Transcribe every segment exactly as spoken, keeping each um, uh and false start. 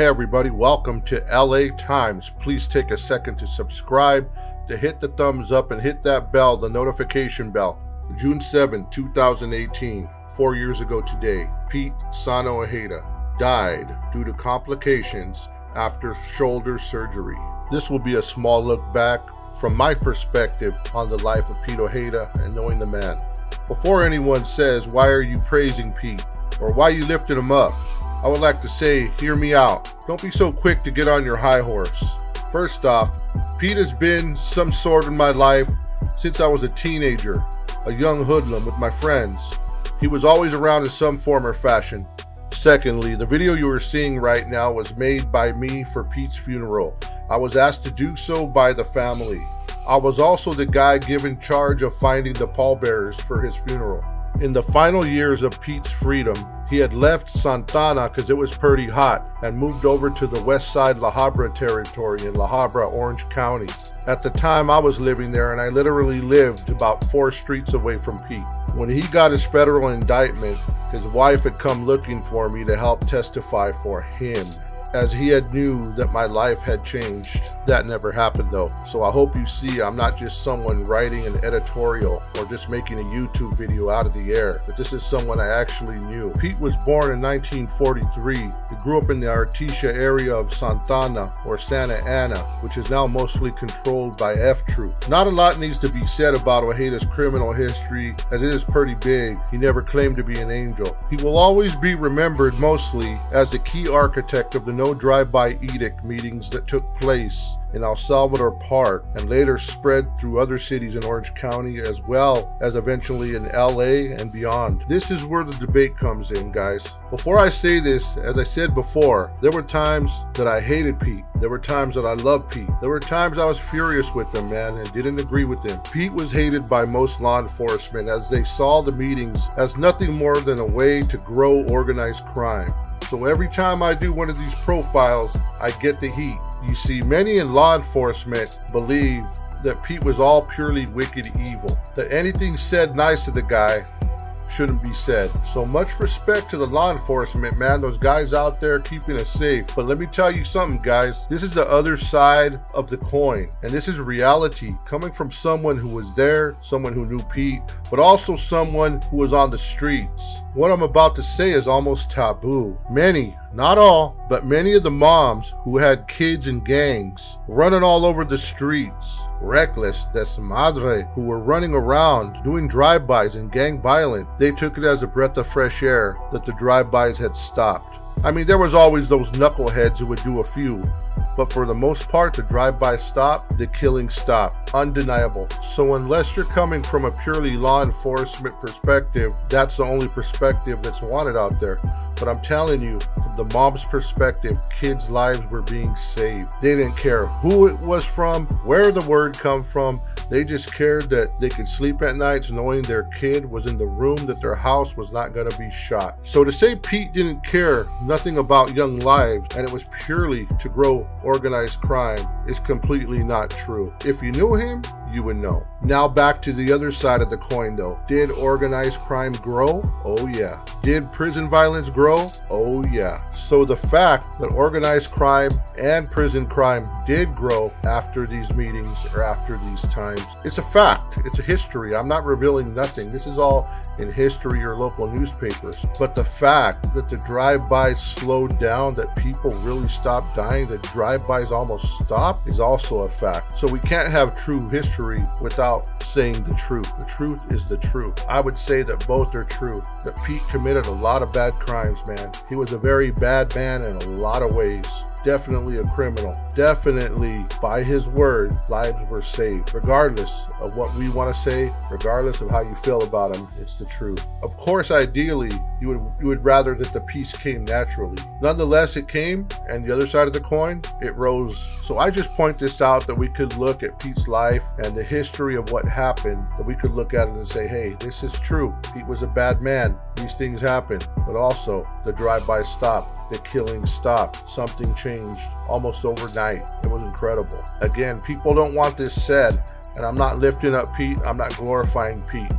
Hey everybody, welcome to L A Timez. Please take a second to subscribe, to hit the thumbs up, and hit that bell, the notification bell. June seventh, two thousand eighteen, four years ago today, Pete Sana Ojeda died due to complications after shoulder surgery. This will be a small look back from my perspective on the life of Pete Ojeda and knowing the man. Before anyone says, why are you praising Pete? Or why you lifted him up? I would like to say, hear me out. Don't be so quick to get on your high horse. First off, Pete has been some sort in my life since I was a teenager, a young hoodlum with my friends. He was always around in some form or fashion. Secondly, the video you are seeing right now was made by me for Pete's funeral. I was asked to do so by the family. I was also the guy given charge of finding the pallbearers for his funeral. In the final years of Pete's freedom, he had left Santa Ana because it was pretty hot and moved over to the west side La Habra territory in La Habra, Orange County. At the time I was living there, and I literally lived about four streets away from Pete. When he got his federal indictment, his wife had come looking for me to help testify for him, as he had knew that my life had changed. That never happened though. So I hope you see I'm not just someone writing an editorial or just making a YouTube video out of the air, but this is someone I actually knew. Pete was born in nineteen forty-three. He grew up in the Artesia area of Santa Ana, or Santa Ana, which is now mostly controlled by F Troop. Not a lot needs to be said about Ojeda's criminal history, as it is pretty big. He never claimed to be an angel. He will always be remembered mostly as the key architect of the no drive-by edict meetings that took place in El Salvador Park and later spread through other cities in Orange County, as well as eventually in L A and beyond. This is where the debate comes in, guys. Before I say this, as I said before, there were times that I hated Pete. There were times that I loved Pete. There were times I was furious with him, man, and didn't agree with him. Pete was hated by most law enforcement, as they saw the meetings as nothing more than a way to grow organized crime. So every time I do one of these profiles, I get the heat. You see, many in law enforcement believe that Pete was all purely wicked evil, that anything said nice of the guy shouldn't be said. So much respect to the law enforcement, man, those guys out there keeping us safe. But let me tell you something, guys, this is the other side of the coin, and this is reality coming from someone who was there, someone who knew Pete, but also someone who was on the streets. What I'm about to say is almost taboo. Many, not all, but many of the moms who had kids in gangs running all over the streets, reckless desmadre, who were running around doing drive-bys and gang violence, they took it as a breath of fresh air that the drive-bys had stopped. I mean, there was always those knuckleheads who would do a few, but for the most part, the drive-by stopped, the killing stopped. Undeniable. So unless you're coming from a purely law enforcement perspective, that's the only perspective that's wanted out there. But I'm telling you, from the mom's perspective, kids' lives were being saved. They didn't care who it was from, where the word come from. They just cared that they could sleep at nights knowing their kid was in the room, that their house was not going to be shot. So to say Pete didn't care nothing about young lives, and it was purely to grow organized crime, is completely not true. If you knew him, you would know. Now back to the other side of the coin though. Did organized crime grow? Oh yeah. Did prison violence grow? Oh yeah. So the fact that organized crime and prison crime did grow after these meetings or after these times, it's a fact. It's a history. I'm not revealing nothing. This is all in history or local newspapers. But the fact that the drive-bys slowed down, that people really stopped dying, that drive-bys almost stopped, is also a fact. So we can't have true history without saying the truth. The truth is the truth. I would say that both are true. That Pete committed a lot of bad crimes, man. He was a very bad man in a lot of ways. Definitely a criminal. Definitely, by his word, lives were saved. Regardless of what we want to say, regardless of how you feel about him, it's the truth. Of course, ideally, you would you would rather that the peace came naturally. Nonetheless, it came, and the other side of the coin, it rose. So I just point this out, that we could look at Pete's life and the history of what happened, that we could look at it and say, hey, this is true. Pete was a bad man. These things happened. But also, the drive-by stopped. The killing stopped. Something changed almost overnight. It was incredible. Again, people don't want this said, and I'm not lifting up Pete. I'm not glorifying Pete.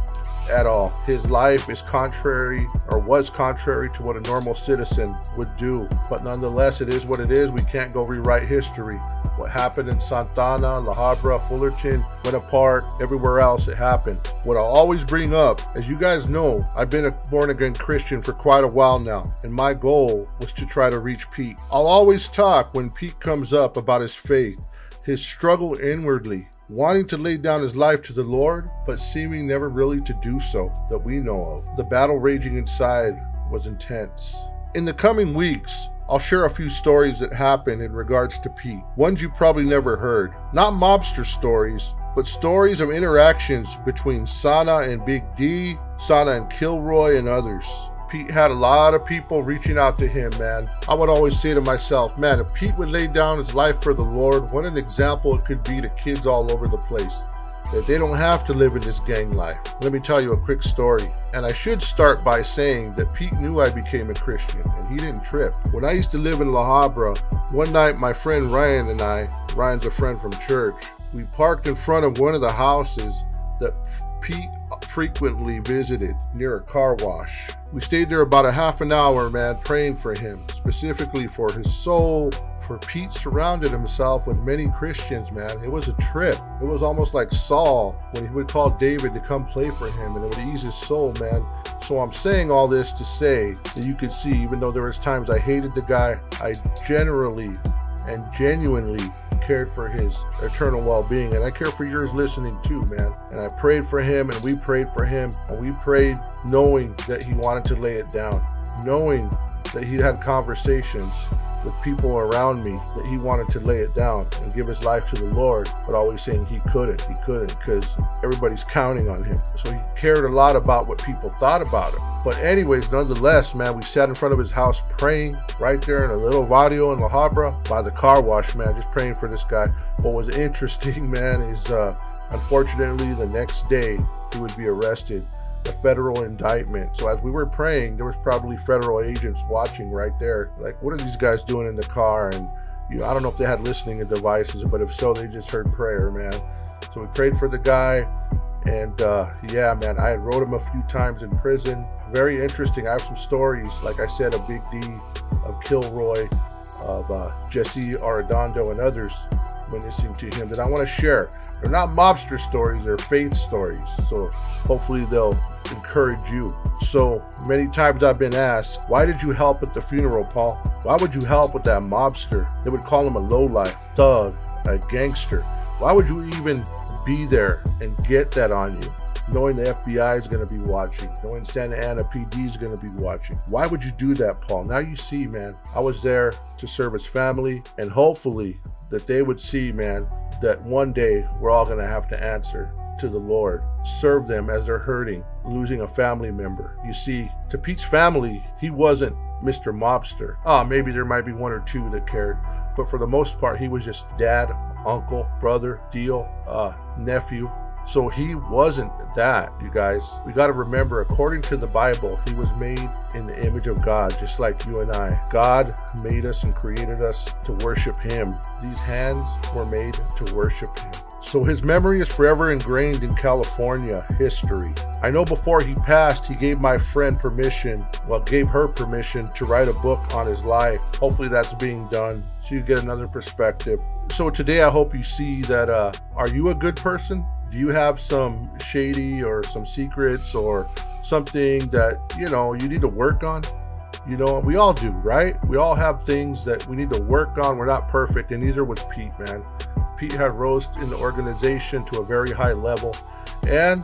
at all. His life is contrary, or was contrary, to what a normal citizen would do. But nonetheless, it is what it is. We can't go rewrite history. What happened in Santa Ana, La Habra, Fullerton, Buena Park, everywhere else it happened. What I always bring up, as you guys know, I've been a born-again Christian for quite a while now, and my goal was to try to reach Pete. I'll always talk when Pete comes up about his faith, his struggle inwardly, wanting to lay down his life to the Lord, but seeming never really to do so that we know of. The battle raging inside was intense. In the coming weeks, I'll share a few stories that happened in regards to Pete, ones you probably never heard. Not mobster stories, but stories of interactions between Sana and Big D, Sana and Kilroy, and others. Pete had a lot of people reaching out to him, man. I would always say to myself, man, if Pete would lay down his life for the Lord, what an example it could be to kids all over the place, that they don't have to live in this gang life. Let me tell you a quick story. And I should start by saying that Pete knew I became a Christian, and he didn't trip. When I used to live in La Habra, one night my friend Ryan and I, Ryan's a friend from church, we parked in front of one of the houses that Pete frequently visited, near a car wash. We stayed there about a half an hour, man, praying for him, specifically for his soul, for Pete surrounded himself with many Christians, man. It was a trip. It was almost like Saul, when he would call David to come play for him, and it would ease his soul, man. So I'm saying all this to say that you could see, even though there was times I hated the guy, I generally and genuinely cared for his eternal well-being, and I care for yours listening too, man. And I prayed for him, and we prayed for him, and we prayed knowing that he wanted to lay it down, knowing that he had conversations with people around me that he wanted to lay it down and give his life to the Lord, but always saying he couldn't, he couldn't, because everybody's counting on him. So he cared a lot about what people thought about him. But anyways, nonetheless, man, we sat in front of his house praying right there in a little barrio in La Habra by the car wash, man, just praying for this guy. What was interesting, man, is uh, unfortunately the next day he would be arrested. The federal indictment. So as we were praying, there was probably federal agents watching right there, like, what are these guys doing in the car? And you know, I don't know if they had listening devices, but if so, they just heard prayer, man. So we prayed for the guy, and uh yeah, man, I had wrote him a few times in prison. Very interesting. I have some stories, like I said, of Big D, of Kilroy, of uh Jesse Arredondo, and others witnessing to him that I want to share. They're not mobster stories, they're faith stories, so hopefully they'll encourage you. So many times I've been asked, why did you help at the funeral, Paul? Why would you help with that mobster? They would call him a lowlife, thug, a gangster. Why would you even be there and get that on you, knowing the F B I is going to be watching, knowing Santa Ana P D is going to be watching? Why would you do that, Paul? Now you see, man, I was there to serve his family, and hopefully that they would see, man, that one day we're all going to have to answer to the Lord, serve them as they're hurting, losing a family member. You see, to Pete's family, he wasn't Mister Mobster. Ah, oh, maybe there might be one or two that cared, but for the most part, he was just dad, uncle, brother, deal, uh, nephew. So he wasn't that, you guys. We got to remember, according to the Bible, he was made in the image of God, just like you and I. God made us and created us to worship him. These hands were made to worship him. So his memory is forever ingrained in California history. I know before he passed, he gave my friend permission, well, gave her permission to write a book on his life. Hopefully that's being done so you get another perspective. So today I hope you see that, uh, are you a good person? Do you have some shady or some secrets or something that, you know, you need to work on? You know, we all do, right? We all have things that we need to work on. We're not perfect, and neither was Pete, man. Pete had rose in the organization to a very high level, and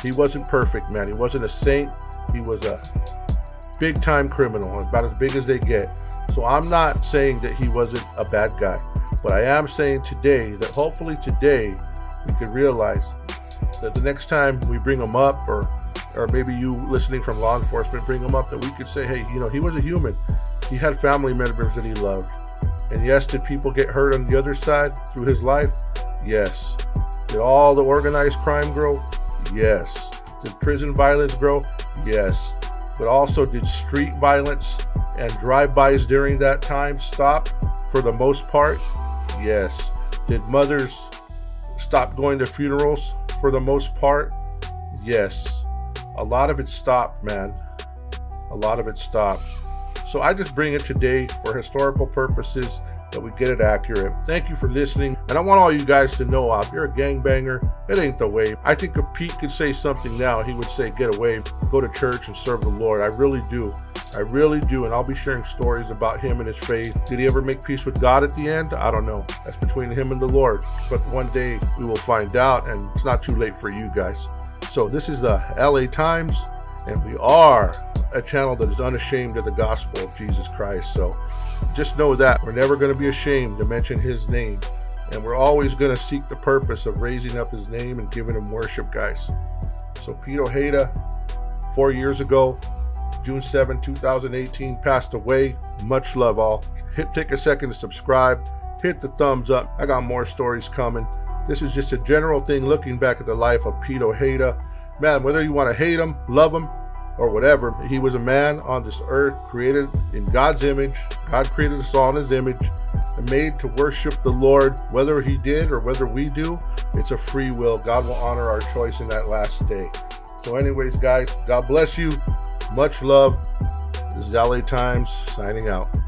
he wasn't perfect, man. He wasn't a saint. He was a big-time criminal, about as big as they get. So I'm not saying that he wasn't a bad guy, but I am saying today that hopefully today, we could realize that the next time we bring him up, or or maybe you listening from law enforcement bring him up, that we could say, hey, you know, he was a human. He had family members that he loved. And yes, did people get hurt on the other side through his life? Yes. Did all the organized crime grow? Yes. Did prison violence grow? Yes. But also, did street violence and drive-bys during that time stop for the most part? Yes. Did mothers stop going to funerals for the most part? Yes. a lot of it stopped, man. A lot of it stopped. So I just bring it today for historical purposes, that we get it accurate. Thank you for listening. And I want all you guys to know, if you're a gangbanger, it ain't the way. I think if Pete could say something now, he would say, get away, go to church and serve the Lord. I really do. I really do. And I'll be sharing stories about him and his faith. Did he ever make peace with God at the end? I don't know. That's between him and the Lord. But one day we will find out, and it's not too late for you guys. So this is the L A Times, and we are a channel that is unashamed of the gospel of Jesus Christ. So just know that we're never going to be ashamed to mention his name, and we're always going to seek the purpose of raising up his name and giving him worship, guys. So Pete Ojeda, four years ago, June seventh two thousand eighteen, passed away. Much love, all. Hit, take a second to subscribe, hit the thumbs up. I got more stories coming. This is just a general thing, looking back at the life of Pete Ojeda. Man, whether you want to hate him, love him, or whatever, he was a man on this earth created in God's image. God created us all in his image and made to worship the Lord. Whether he did or whether we do, it's a free will. God will honor our choice in that last day. So anyways, guys, God bless you. Much love. This is L A Times signing out.